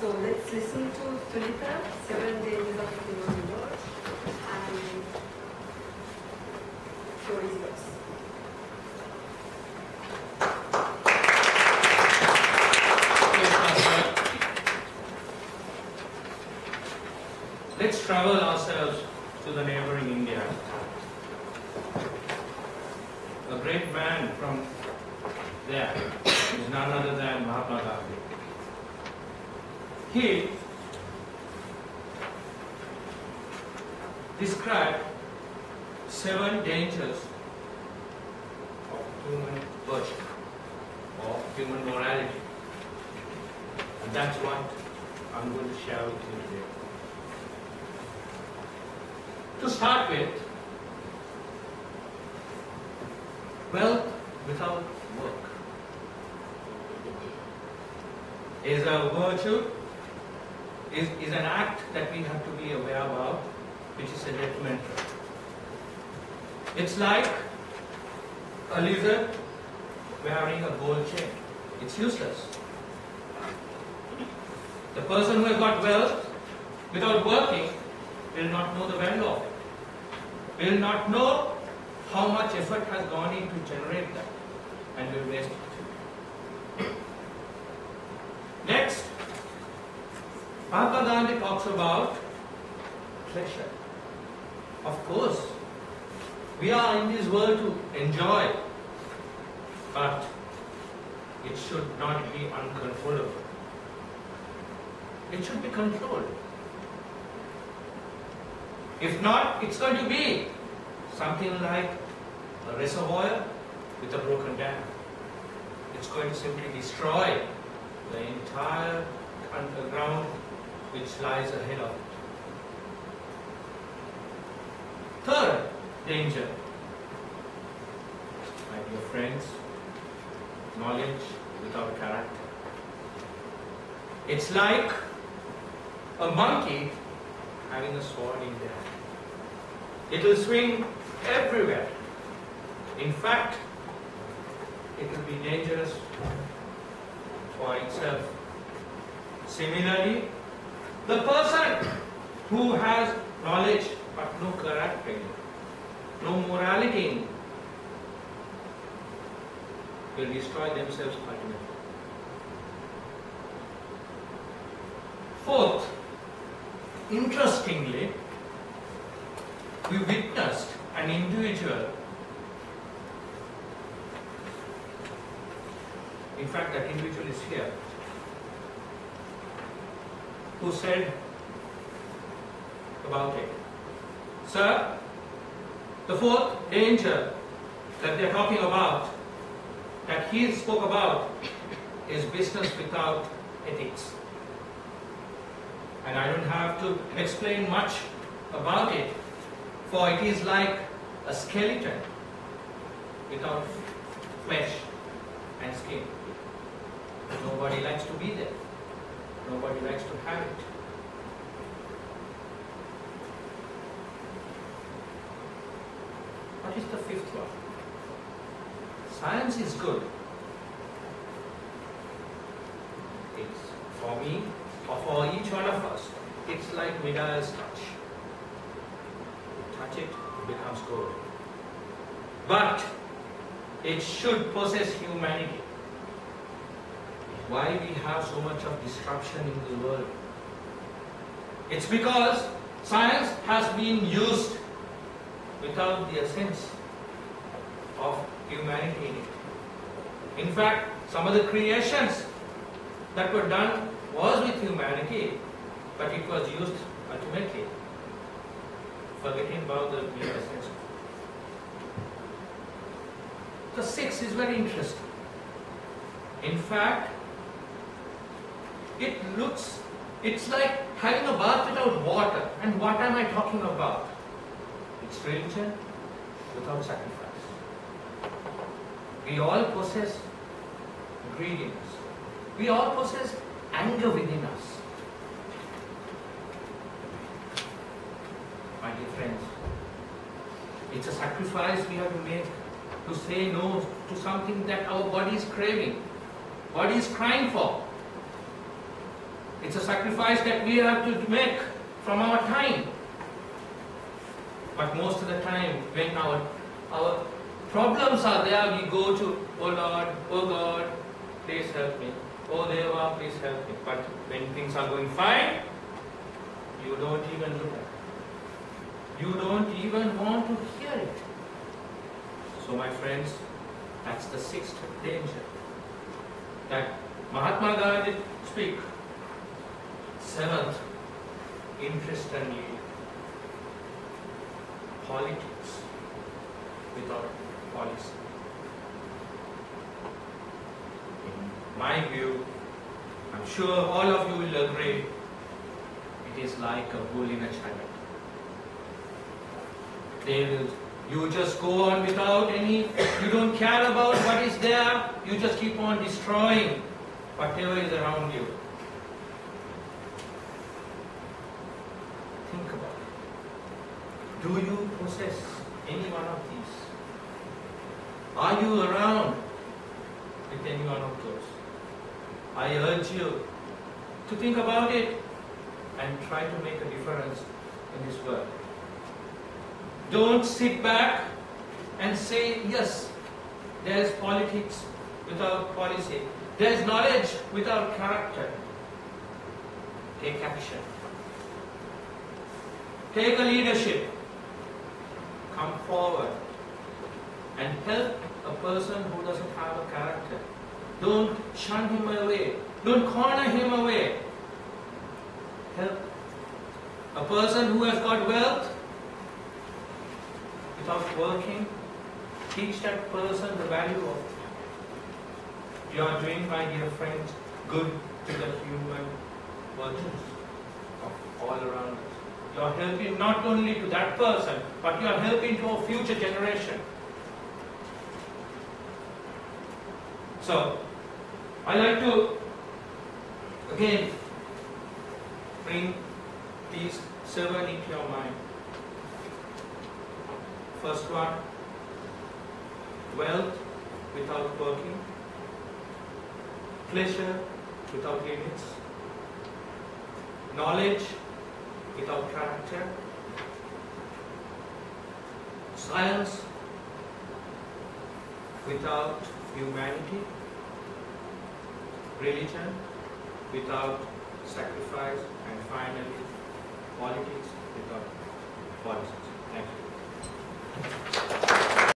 So let's listen to Thulitha, 7 Days of the Human World, and floor is yours. Let's travel ourselves to the neighboring India. A great man from there is none other than Mahatma Gandhi. He described 7 dangers of human virtue, of human morality. And that's what I'm going to share with you today. To start with, wealth without work is a virtue. Is an act that we have to be aware about, which is a detrimental. It's like a lizard wearing a gold chain. It's useless. The person who has got wealth without working will not know the value of it, will not know how much effort has gone in to generate that, and will waste it. Next, Mahatma Gandhi talks about pleasure. Of course, we are in this world to enjoy, but it should not be uncontrollable. It should be controlled. If not, it's going to be something like a reservoir with a broken dam. It's going to simply destroy the entire underground which lies ahead of it. Third danger, my dear friends, knowledge without character. It's like a monkey having a sword in their hand. It will swing everywhere. In fact, it will be dangerous for itself. Similarly, the person who has knowledge but no character, no morality, will destroy themselves ultimately. Fourth, interestingly, we witnessed an individual. In fact, that individual is here, who said about it, "Sir, the fourth danger that they are talking about, that he spoke about, is business without ethics." And I don't have to explain much about it, for it is like a skeleton without flesh and skin. Nobody likes to be there. Nobody likes to have it. What is the fifth one? Science is good. It's for me, or for each one of us, it's like Midas touch. You touch it, it becomes gold. But it should possess humanity. Why we have so much of disruption in the world? It's because science has been used without the essence of humanity in it. In fact, some of the creations that were done was with humanity, but it was used ultimately, forgetting about the mere essence. The sixth is very interesting. In fact, it's like having a bath without water. And what am I talking about? It's religion without sacrifice. We all possess greediness. We all possess anger within us. My dear friends, it's a sacrifice we have to make to say no to something that our body is craving, body is crying for. It's a sacrifice that we have to make from our time. But most of the time, when our problems are there, we go to, oh Lord, oh God, please help me. Oh Deva, please help me. But when things are going fine, you don't even look at it. You don't even want to hear it. So my friends, that's the sixth danger that Mahatma Gandhi speak. Seventh, interestingly, politics without policy. In my view, I'm sure all of you will agree, it is like a bull in a chariot. You just go on without any, you don't care about what is there, you just keep on destroying whatever is around you. Think about it. Do you possess any one of these? Are you around with any one of those? I urge you to think about it and try to make a difference in this world. Don't sit back and say, yes, there is politics without policy. There is knowledge without character. Take action. Take a leadership. Come forward and help a person who doesn't have a character. Don't shun him away. Don't corner him away. Help a person who has got wealth without working. Teach that person the value of it. You are doing, my dear friends, good to the human virtues of all around us. You are helping not only to that person, but you are helping to a future generation. So, I like to again bring these seven into your mind. First one, wealth without working, pleasure without limits, knowledge without character, science without humanity, religion without sacrifice, and finally, politics without politics. Thank you.